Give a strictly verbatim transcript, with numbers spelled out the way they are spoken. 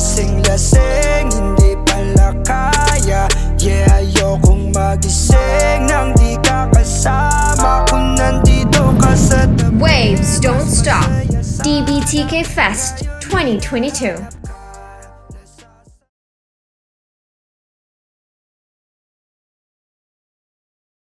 lasing-lasing, hindi pala kaya. Yeah, ayokong magising nang di ka kasama. Kung nandito ka sa tabi. Waves don't stop. D B T K Fest twenty twenty-two.